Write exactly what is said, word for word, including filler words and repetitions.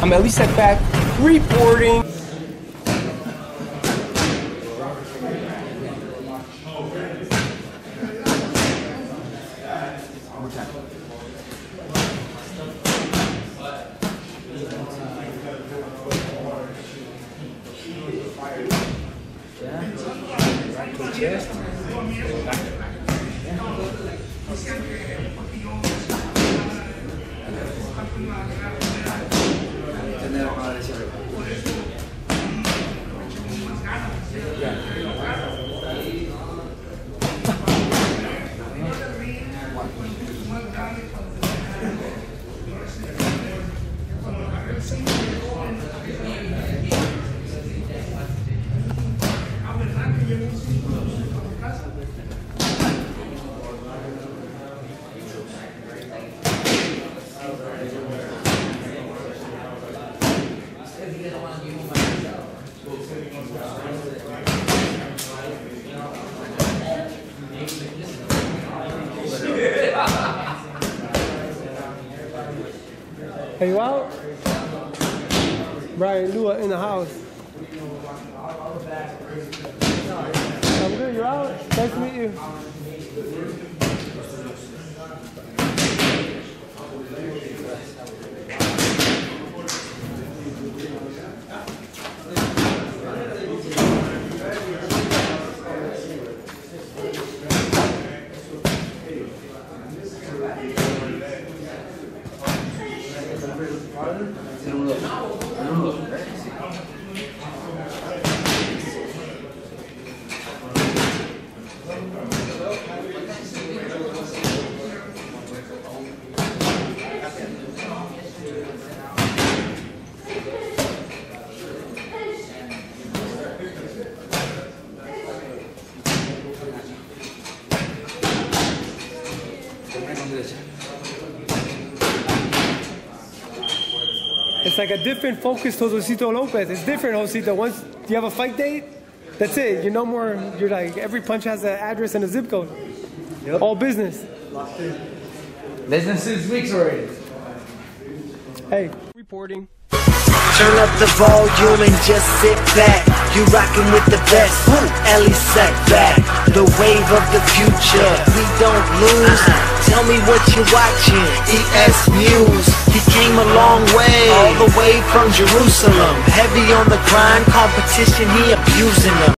I'm Elie Seckbach reporting. Are you out? Brian Lua in the house. I'm good, you're out? Nice to meet you. It's like a different focus to Josesito Lopez. It's different, Josesito. Once you have a fight date, that's it. You're no more, you're like, every punch has an address and a zip code. Yep. All business. Less than six weeks already. Hey, reporting. Turn up the volume and just sit back. You rockin' with the best. Elie Seckbach. The wave of the future. We don't lose. Tell me what you're watching. EsNews. He came a long way, all the way from Jerusalem. Heavy on the grind, competition, he abusing them.